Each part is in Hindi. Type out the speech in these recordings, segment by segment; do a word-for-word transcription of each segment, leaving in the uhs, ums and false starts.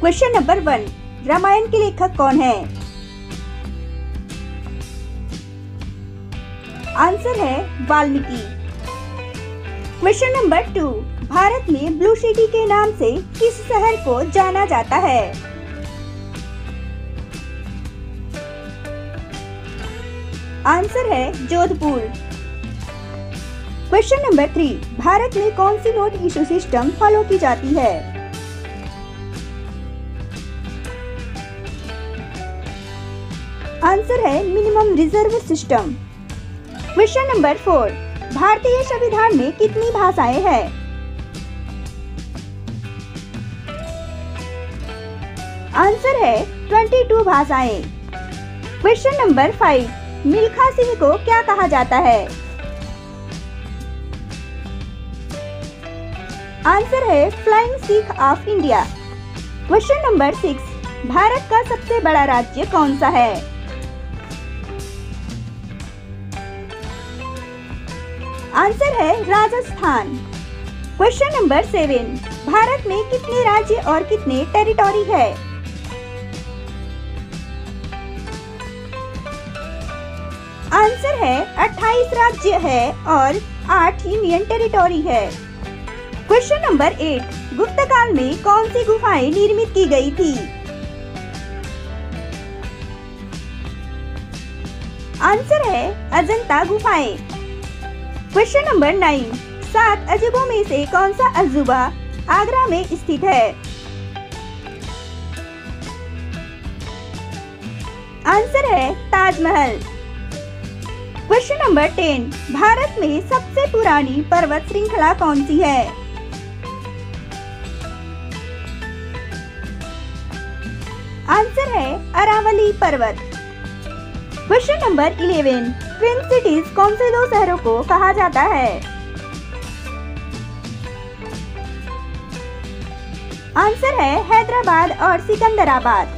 क्वेश्चन नंबर वन, रामायण के लेखक कौन है? आंसर है Valmiki. Question number two, Bharat में ब्लू सिटी के नाम से किस शहर को जाना जाता है? आंसर है Jodhpur. Question number three, Bharat में कौन सी नोट इश्यू सिस्टम फॉलो की जाती है? आंसर है minimum reserve system. Question number four, भारतीय संविधान में कितनी भाषाएं हैं? आंसर है बाईस भाषाएं। Question number five, Milkha Singh को क्या कहा जाता है? आंसर है flying Sikh of India. Question number six, Bharat का सबसे बड़ा राज्य कौन सा है? आंसर है Rajasthan. Question number seven, Bharat में कितने राज्य और कितने टेरिटोरी है? आंसर है अट्ठाईस राज्य है और आठ यूनियन टेरिटोरी है। क्वेश्चन नंबर एट, गुप्त काल में कौन सी गुफाएं निर्मित की गई थी? आंसर है अजंता गुफाएं। क्वेश्चन नंबर नाइन, सात अजूबों में से कौन सा अजूबा आगरा में स्थित है? आंसर है Taj Mahal. Question number ten, Bharat में सबसे पुरानी पर्वत श्रृंखला कौन सी है? आंसर है अरावली पर्वत। Question number eleven, twin cities कौन से दो शहरों को कहा जाता है? आंसर है हैदराबाद और सिकंदराबाद।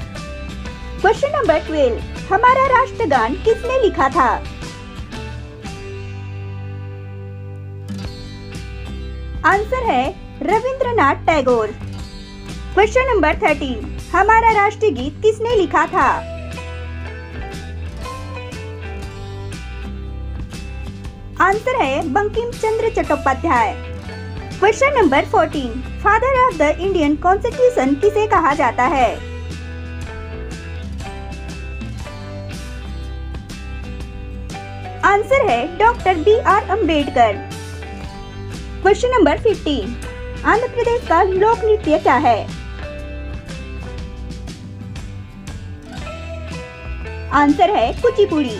क्वेश्चन नंबर ट्वेल्व, हमारा राष्ट्रगान किसने लिखा था? आंसर है Rabindranath Tagore. Question number thirteen, हमारा राष्ट्रगीत किसने लिखा था? आंसर है बंकिम चंद्र चट्टोपाध्याय। क्वेश्चन नंबर चौदह, father of the Indian constitution किसे कहा जाता है? आंसर है doctor B R Ambedkar. Question number पंद्रह, आंध्र प्रदेश का लोक नृत्य क्या है? आंसर है कुचीपुड़ी।